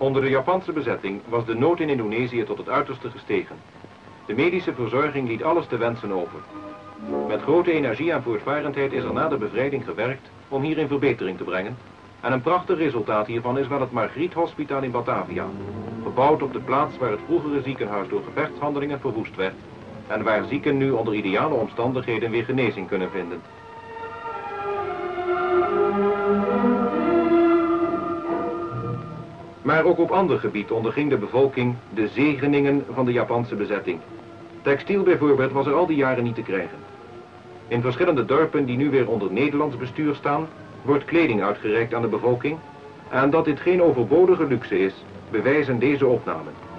Onder de Japanse bezetting was de nood in Indonesië tot het uiterste gestegen. De medische verzorging liet alles te wensen over. Met grote energie en voortvarendheid is er na de bevrijding gewerkt om hierin verbetering te brengen. En een prachtig resultaat hiervan is wel het Margriethospitaal in Batavia, gebouwd op de plaats waar het vroegere ziekenhuis door gevechtshandelingen verwoest werd en waar zieken nu onder ideale omstandigheden weer genezing kunnen vinden. Maar ook op ander gebied onderging de bevolking de zegeningen van de Japanse bezetting. Textiel bijvoorbeeld was er al die jaren niet te krijgen. In verschillende dorpen die nu weer onder Nederlands bestuur staan, wordt kleding uitgereikt aan de bevolking. En dat dit geen overbodige luxe is, bewijzen deze opnamen.